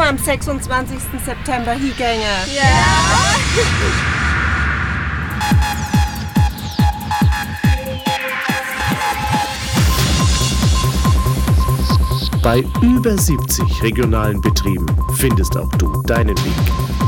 Oma am 26. September hingänge. Ja! Yeah. Bei über 70 regionalen Betrieben findest auch du deinen Weg.